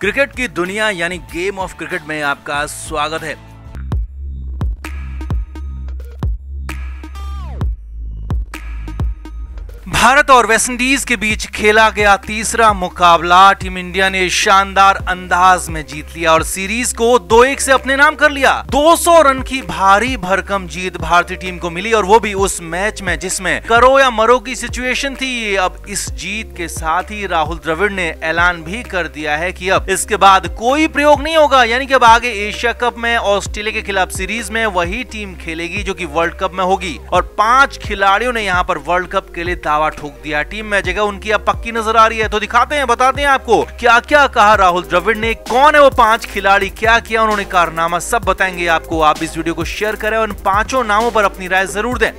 Cricket की दुनिया यानी गेम ऑफ क्रिकेट में आपका स्वागत है। भारत और वेस्टइंडीज के बीच खेला गया तीसरा मुकाबला टीम इंडिया ने शानदार अंदाज में जीत लिया और सीरीज को 2-1 से अपने नाम कर लिया। 200 रन की भारी भरकम जीत भारतीय टीम को मिली और वो भी उस मैच में जिसमें करो या मरो की सिचुएशन थी। अब इस जीत के साथ ही राहुल द्रविड़ ने ऐलान भी कर दिया है कि अब इसके बाद कोई प्रयोग नहीं होगा, यानी कि अब आगे एशिया कप में ऑस्ट्रेलिया के खिलाफ सीरीज में वही टीम खेलेगी जो की वर्ल्ड कप में होगी। और 5 खिलाड़ियों ने यहाँ पर वर्ल्ड कप के लिए दावा ठोक दिया। टीम में जगह उनकी अब पक्की नजर आ रही है, तो दिखाते हैं, बताते हैं आपको क्या क्या कहा राहुल द्रविड़ ने, कौन है वो 5 खिलाड़ी, क्या किया उन्होंने, कारनामा सब बताएंगे आपको। आप इस वीडियो को शेयर करें और इन 5 नामों पर अपनी राय जरूर दें।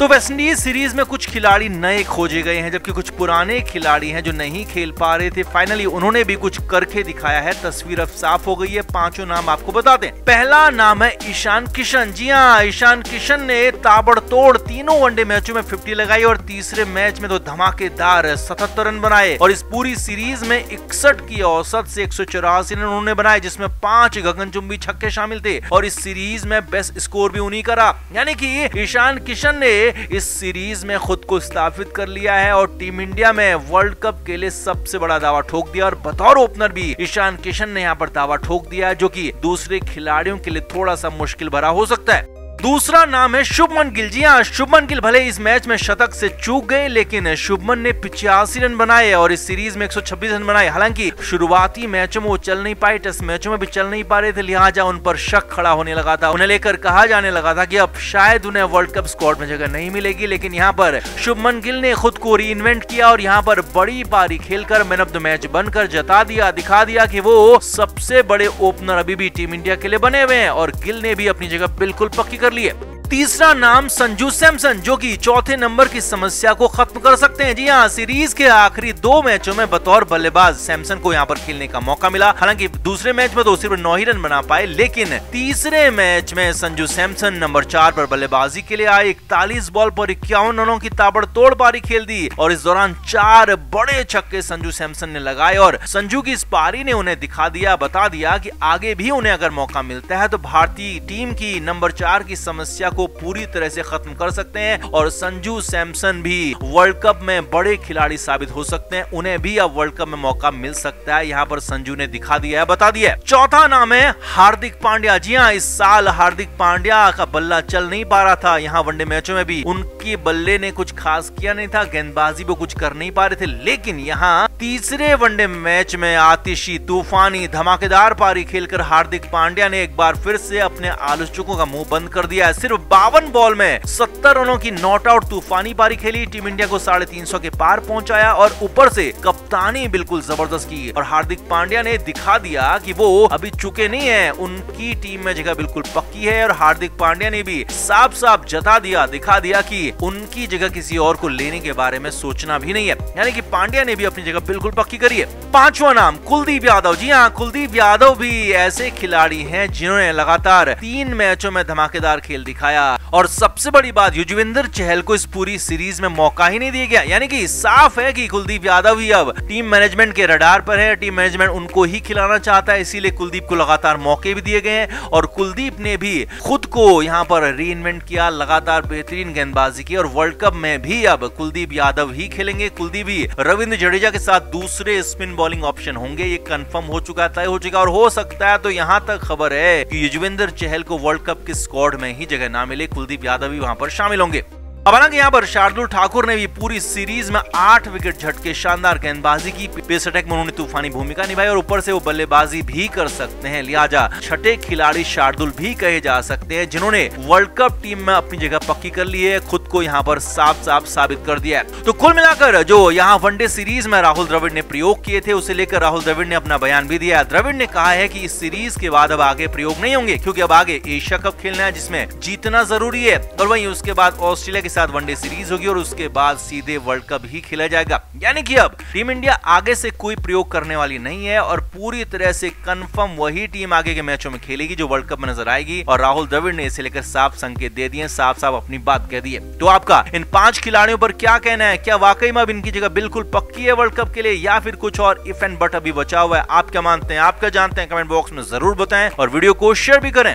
तो वेस्टइंडीज सीरीज में कुछ खिलाड़ी नए खोजे गए हैं, जबकि कुछ पुराने खिलाड़ी हैं जो नहीं खेल पा रहे थे, फाइनली उन्होंने भी कुछ करके दिखाया है। तस्वीर अब साफ हो गई है। 5 नाम आपको बता दें। पहला नाम है ईशान किशन। जी हाँ, ईशान किशन ने ताबड़तोड़ तीनों वनडे मैचों में 50 लगाई और तीसरे मैच में तो धमाकेदार 77 रन बनाए और इस पूरी सीरीज में 61 की औसत से 184 रन उन्होंने बनाए, जिसमें 5 गगनचुंबी छक्के शामिल थे और इस सीरीज में बेस्ट स्कोर भी उन्हीं करा। यानी कि ईशान किशन ने इस सीरीज में खुद को स्थापित कर लिया है और टीम इंडिया में वर्ल्ड कप के लिए सबसे बड़ा दावा ठोक दिया। और बतौर ओपनर भी ईशान किशन ने यहाँ पर दावा ठोक दिया, जो कि दूसरे खिलाड़ियों के लिए थोड़ा सा मुश्किल भरा हो सकता है। दूसरा नाम है शुभमन गिल। जी हाँ, शुभमन गिल भले इस मैच में शतक से चूक गए, लेकिन शुभमन ने 85 रन बनाए और इस सीरीज में 126 रन बनाए। हालांकि शुरुआती मैचों में वो चल नहीं पाए, टेस्ट मैचों में भी चल नहीं पा रहे थे, लिहाजा उन पर शक खड़ा होने लगा था। उन्हें लेकर कहा जाने लगा था कि अब शायद उन्हें वर्ल्ड कप स्क्वाड में जगह नहीं मिलेगी, लेकिन यहाँ पर शुभमन गिल ने खुद को रीइन्वेंट किया और यहाँ पर बड़ी पारी खेलकर मैन ऑफ द मैच बनकर जता दिया, दिखा दिया कि वो सबसे बड़े ओपनर अभी भी टीम इंडिया के लिए बने हुए हैं और गिल ने भी अपनी जगह बिल्कुल पक्की कर लिए। तीसरा नाम संजू सैमसन, जो कि चौथे नंबर की समस्या को खत्म कर सकते हैं। जी हाँ, सीरीज के आखिरी 2 मैचों में बतौर बल्लेबाज सैमसन को यहाँ पर खेलने का मौका मिला। हालांकि दूसरे मैच में तो सिर्फ 9 ही रन बना पाए, लेकिन तीसरे मैच में संजू सैमसन नंबर 4 पर बल्लेबाजी के लिए आए। 41 बॉल पर 51 रनों की ताबड़तोड़ पारी खेल दी और इस दौरान 4 बड़े छक्के संजू सैमसन ने लगाए और संजू की इस पारी ने उन्हें दिखा दिया, बता दिया कि आगे भी उन्हें अगर मौका मिलता है तो भारतीय टीम की नंबर 4 की समस्या को पूरी तरह से खत्म कर सकते हैं और संजू सैमसन भी वर्ल्ड कप में बड़े खिलाड़ी साबित हो सकते हैं। उन्हें भी अब वर्ल्ड कप में मौका मिल सकता है, यहाँ पर संजू ने दिखा दिया है, बता दिया है। चौथा नाम है हार्दिक पांड्या। जी हाँ, इस साल हार्दिक पांड्या का बल्ला चल नहीं पा रहा था। यहाँ वनडे मैचों में भी उनके बल्ले ने कुछ खास किया नहीं था, गेंदबाजी में कुछ कर नहीं पा रहे थे, लेकिन यहाँ तीसरे वनडे मैच में आतिशी तूफानी धमाकेदार पारी खेलकर हार्दिक पांड्या ने एक बार फिर से अपने आलोचकों का मुंह बंद कर दिया है। सिर्फ 52 बॉल में 70 रनों की नॉट आउट तूफानी पारी खेली, टीम इंडिया को 350 के पार पहुंचाया और ऊपर से कप्तानी बिल्कुल जबरदस्त की और हार्दिक पांड्या ने दिखा दिया कि वो अभी चुके नहीं है, उनकी टीम में जगह बिल्कुल पक्की है। और हार्दिक पांड्या ने भी साफ साफ जता दिया, दिखा दिया कि उनकी जगह किसी और को लेने के बारे में सोचना भी नहीं है, यानी कि पांड्या ने भी अपनी जगह बिल्कुल पक्की करी है। पांचवा नाम कुलदीप यादव। जी हाँ, कुलदीप यादव भी ऐसे खिलाड़ी हैं जिन्होंने लगातार 3 मैचों में धमाकेदार खेल दिखाया और सबसे बड़ी बात युजवेंद्र चहल को इस पूरी सीरीज में मौका ही नहीं दिया गया। यानी कि साफ है कि कुलदीप यादव ही अब टीम मैनेजमेंट के रडार पर है, टीम मैनेजमेंट उनको ही खिलाना चाहता है, इसीलिए कुलदीप को लगातार मौके भी दिए गए हैं और कुलदीप ने भी खुद को यहाँ पर रीइन्वेंट किया, लगातार बेहतरीन गेंदबाजी की और वर्ल्ड कप में भी अब कुलदीप यादव ही खेलेंगे। कुलदीप ही रविंद्र जडेजा के साथ दूसरे स्पिन बॉलिंग ऑप्शन होंगे, ये कंफर्म हो चुका, तय हो चुका और हो सकता है तो यहाँ तक खबर है कि युजवेंद्र चहल को वर्ल्ड कप के स्क्वाड में ही जगह ना मिले, कुलदीप यादव भी वहां पर शामिल होंगे। अब हालांकि यहाँ पर शार्दुल ठाकुर ने भी पूरी सीरीज में 8 विकेट झटके, शानदार गेंदबाजी की, पेस अटैक में उन्होंने तूफानी भूमिका निभाई और ऊपर से वो बल्लेबाजी भी कर सकते हैं, लिहाजा छठे खिलाड़ी शार्दुल भी कहे जा सकते हैं जिन्होंने वर्ल्ड कप टीम में अपनी जगह पक्की कर ली है, खुद को यहाँ पर साफ साफ साबित कर दिया है। तो कुल मिलाकर जो यहाँ वनडे सीरीज में राहुल द्रविड़ ने प्रयोग किए थे, उसे लेकर राहुल द्रविड़ ने अपना बयान भी दिया। द्रविड़ ने कहा है कि इस सीरीज के बाद अब आगे प्रयोग नहीं होंगे, क्योंकि अब आगे एशिया कप खेलना है जिसमें जीतना जरूरी है और वहीं उसके बाद ऑस्ट्रेलिया साथ वनडे सीरीज होगी और उसके बाद सीधे वर्ल्ड कप ही खेला जाएगा। यानी कि अब टीम इंडिया आगे से कोई प्रयोग करने वाली नहीं है और पूरी तरह से कंफर्म वही टीम आगे के मैचों में खेलेगी जो वर्ल्ड कप में नजर आएगी। और राहुल द्रविड़ ने इसे लेकर साफ संकेत दे दिए, साफ साफ अपनी बात कह दी है। तो आपका इन 5 खिलाड़ियों पर क्या कहना है? क्या वाकई में अब इनकी जगह बिल्कुल पक्की है वर्ल्ड कप के लिए या फिर कुछ और इफ एंड बट अभी बचा हुआ है? आप क्या मानते हैं, आप क्या जानते हैं, कमेंट बॉक्स में जरूर बताएं और वीडियो को शेयर भी करें।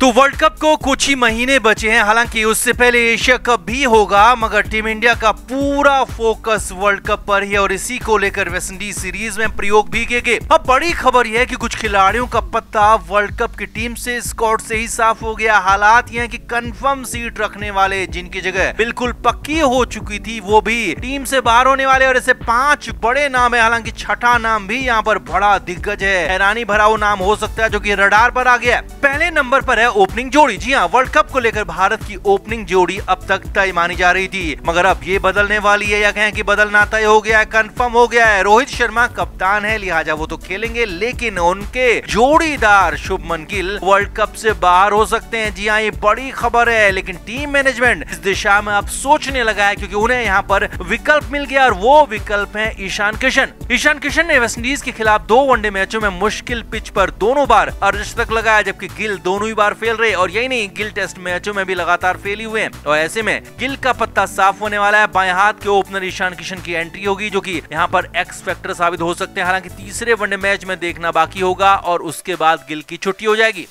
तो वर्ल्ड कप को कुछ ही महीने बचे हैं, हालांकि उससे पहले एशिया कप भी होगा, मगर टीम इंडिया का पूरा फोकस वर्ल्ड कप पर ही है और इसी को लेकर वेस्टइंडीज सीरीज में प्रयोग भी किए गए। अब बड़ी खबर यह है कि कुछ खिलाड़ियों का पत्ता वर्ल्ड कप की टीम से, स्क्वाड से ही साफ हो गया। हालात यह है कि कंफर्म सीट रखने वाले जिनकी जगह बिल्कुल पक्की हो चुकी थी वो भी टीम से बाहर होने वाले और ऐसे 5 बड़े नाम है। हालांकि छठा नाम भी यहाँ पर बड़ा दिग्गज है, हैरानी भरा वो नाम हो सकता है जो कि रडार पर आ गया। पहले नंबर पर है ओपनिंग जोड़ी। जी हाँ, वर्ल्ड कप को लेकर भारत की ओपनिंग जोड़ी अब तक तय मानी जा रही थी, मगर अब ये बदलने वाली है या कहें कि बदलना तय हो गया है, कंफर्म हो गया है। रोहित शर्मा कप्तान है लिहाजा वो तो खेलेंगे, लेकिन उनके जोड़ीदार शुभमन गिल वर्ल्ड कप से बाहर हो सकते हैं। जी हाँ, ये बड़ी खबर है, लेकिन टीम मैनेजमेंट इस दिशा में अब सोचने लगा है क्योंकि उन्हें यहाँ पर विकल्प मिल गया और वो विकल्प है ईशान किशन। ईशान किशन ने वेस्टइंडीज के खिलाफ 2 वनडे मैचों में मुश्किल पिच पर दोनों बार अर्धशतक लगाया, जबकि गिल दोनों ही बार फेल रहे और यही नहीं गिल टेस्ट मैचों में भी लगातार फेल हुए हैं। और ऐसे में गिल का पत्ता साफ होने वाला है, बाएं हाथ के ओपनर ईशान किशन की एंट्री होगी जो कि यहाँ पर एक्स फैक्टर साबित हो सकते हैं। हालांकि तीसरे वनडे मैच में देखना बाकी होगा और उसके बाद गिल की छुट्टी हो जाएगी।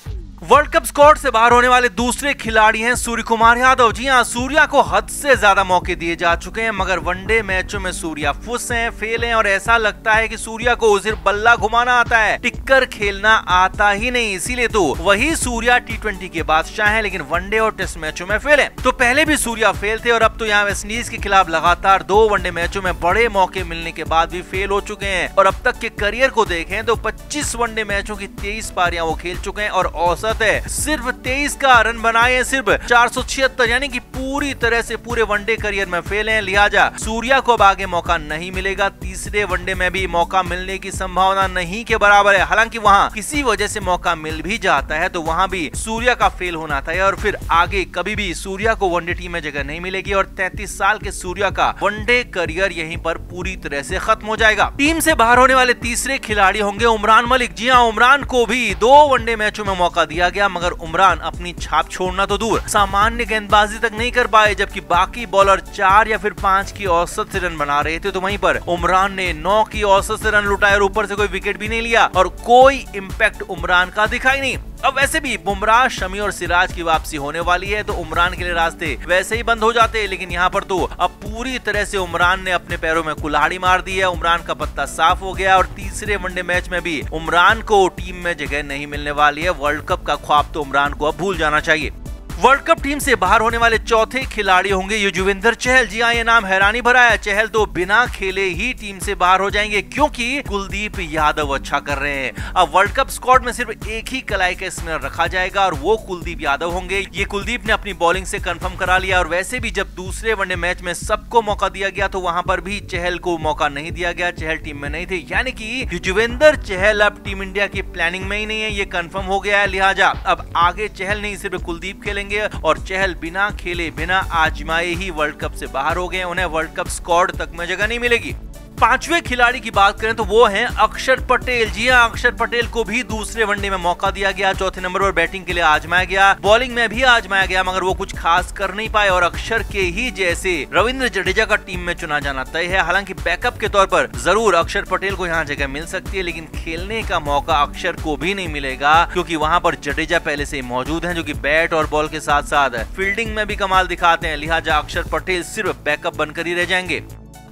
वर्ल्ड कप स्क्वाड से बाहर होने वाले दूसरे खिलाड़ी हैं सूर्य कुमार यादव। जी हाँ, सूर्या को हद से ज्यादा मौके दिए जा चुके हैं, मगर वनडे मैचों में सूर्या फुस हैं, फेल हैं और ऐसा लगता है कि सूर्या को सिर्फ बल्ला घुमाना आता है, टिक्कर खेलना आता ही नहीं। इसीलिए तो वही सूर्या T20 के बादशाह है, लेकिन वनडे और टेस्ट मैचों में फेल है। तो पहले भी सूर्या फेल थे और अब तो यहाँ वेस्टइंडीज के खिलाफ लगातार 2 वनडे मैचों में बड़े मौके मिलने के बाद भी फेल हो चुके हैं। और अब तक के करियर को देखें तो 25 वनडे मैचों की 23 पारियां वो खेल चुके हैं और औसत सिर्फ 23 का रन बनाए हैं, सिर्फ 476, यानी कि पूरी तरह से पूरे वनडे करियर में फेल हैं। लिहाजा सूर्या को अब आगे मौका नहीं मिलेगा, तीसरे वनडे में भी मौका मिलने की संभावना नहीं के बराबर है। हालांकि वहां किसी वजह से मौका मिल भी जाता है तो वहां भी सूर्या का फेल होना था और फिर आगे कभी भी सूर्या को वनडे टीम में जगह नहीं मिलेगी और 33 साल के सूर्या का वनडे करियर यहीं पर पूरी तरह से खत्म हो जाएगा। टीम से बाहर होने वाले तीसरे खिलाड़ी होंगे उमरान मलिक। जी हाँ, उमरान को भी 2 वनडे मैचों में मौका दिया गया, मगर उमरान अपनी छाप छोड़ना तो दूर सामान्य गेंदबाजी तक नहीं कर पाए। जबकि बाकी बॉलर 4 या फिर 5 की औसत से रन बना रहे थे तो वहीं पर उमरान ने 9 की औसत से रन लुटाए और ऊपर से कोई विकेट भी नहीं लिया और कोई इम्पैक्ट उमरान का दिखाई नहीं। अब वैसे भी बुमराह, शमी और सिराज की वापसी होने वाली है तो उमरान के लिए रास्ते वैसे ही बंद हो जाते हैं, लेकिन यहाँ पर तो अब पूरी तरह से उमरान ने अपने पैरों में कुल्हाड़ी मार दी है। उमरान का पत्ता साफ हो गया और तीसरे वनडे मैच में भी उमरान को टीम में जगह नहीं मिलने वाली है। वर्ल्ड कप का ख्वाब तो उमरान को अब भूल जाना चाहिए। वर्ल्ड कप टीम से बाहर होने वाले चौथे खिलाड़ी होंगे युजवेंद्र चहल। जी हाँ, ये नाम हैरानी भरा है। चहल तो बिना खेले ही टीम से बाहर हो जाएंगे क्योंकि कुलदीप यादव अच्छा कर रहे हैं। अब वर्ल्ड कप स्क्वाड में सिर्फ एक ही कलाई का स्पिनर रखा जाएगा और वो कुलदीप यादव होंगे। ये कुलदीप ने अपनी बॉलिंग से कंफर्म करा लिया और वैसे भी जब दूसरे वनडे मैच में सबको मौका दिया गया तो वहां पर भी चहल को मौका नहीं दिया गया, चहल टीम में नहीं थे। यानी कि युजवेंद्र चहल अब टीम इंडिया की प्लानिंग में ही नहीं है, ये कंफर्म हो गया है। लिहाजा अब आगे चहल नहीं सिर्फ कुलदीप खेलेंगे और चहल बिना खेले, बिना आजमाए ही वर्ल्ड कप से बाहर हो गए, उन्हें वर्ल्ड कप स्क्वाड तक में जगह नहीं मिलेगी। 5वें खिलाड़ी की बात करें तो वो हैं अक्षर पटेल। जी हाँ, अक्षर पटेल को भी दूसरे वनडे में मौका दिया गया, चौथे नंबर पर बैटिंग के लिए आजमाया गया, बॉलिंग में भी आजमाया गया, मगर वो कुछ खास कर नहीं पाए और अक्षर के ही जैसे रविंद्र जडेजा का टीम में चुना जाना तय है। हालांकि बैकअप के तौर पर जरूर अक्षर पटेल को यहाँ जगह मिल सकती है, लेकिन खेलने का मौका अक्षर को भी नहीं मिलेगा क्योंकि वहाँ पर जडेजा पहले से मौजूद है जो की बैट और बॉल के साथ साथ फील्डिंग में भी कमाल दिखाते हैं। लिहाजा अक्षर पटेल सिर्फ बैकअप बनकर ही रह जाएंगे।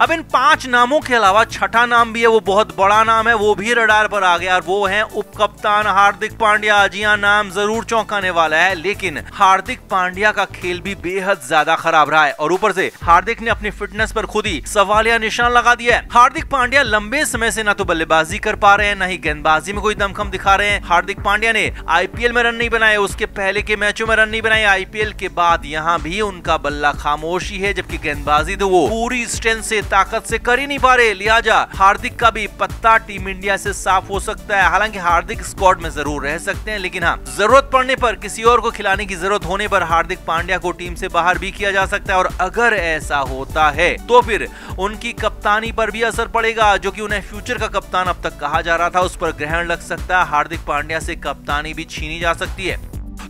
अब इन 5 नामों के अलावा छठा नाम भी है, वो बहुत बड़ा नाम है, वो भी रडार पर आ गया और वो है उपकप्तान हार्दिक पांड्या। जी हाँ, नाम जरूर चौंकाने वाला है, लेकिन हार्दिक पांड्या का खेल भी बेहद ज्यादा खराब रहा है और ऊपर से हार्दिक ने अपनी फिटनेस पर खुद ही सवालिया निशान लगा दिया है। हार्दिक पांड्या लंबे समय से न तो बल्लेबाजी कर पा रहे हैं, न ही गेंदबाजी में कोई दमखम दिखा रहे हैं। हार्दिक पांड्या ने IPL में रन नहीं बनाए, उसके पहले के मैचों में रन नहीं बनाए, IPL के बाद यहाँ भी उनका बल्ला खामोशी है, जबकि गेंदबाजी तो वो पूरी स्ट्रेंथ से ताकत से कर ही नहीं पा रहे, लिहाजा हार्दिक का भी पत्ता टीम इंडिया से साफ हो सकता है। हालांकि हार्दिक स्क्वाड में जरूर रह सकते हैं, लेकिन हाँ, जरूरत पड़ने पर, किसी और को खिलाने की जरूरत होने पर हार्दिक पांड्या को टीम से बाहर भी किया जा सकता है। और अगर ऐसा होता है तो फिर उनकी कप्तानी पर भी असर पड़ेगा, जो कि उन्हें फ्यूचर का कप्तान अब तक कहा जा रहा था, उस पर ग्रहण लग सकता है। हार्दिक पांड्या से कप्तानी भी छीनी जा सकती है।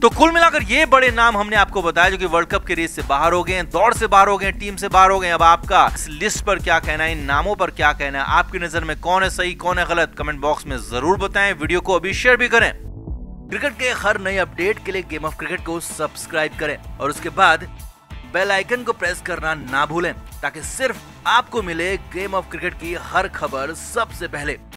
तो कुल मिलाकर ये बड़े नाम हमने आपको बताया जो कि वर्ल्ड कप के रेस से बाहर हो गए हैं, दौड़ से बाहर हो गए हैं, टीम से बाहर हो गए हैं। अब आपका इस लिस्ट पर क्या कहना है, इन नामों पर क्या कहना है, आपकी नजर में कौन है सही कौन है गलत, कमेंट बॉक्स में जरूर बताएं। वीडियो को अभी शेयर भी करें। क्रिकेट के हर नए अपडेट के लिए गेम ऑफ क्रिकेट को सब्सक्राइब करें और उसके बाद बेल आइकन को प्रेस करना ना भूलें, ताकि सिर्फ आपको मिले गेम ऑफ क्रिकेट की हर खबर सबसे पहले।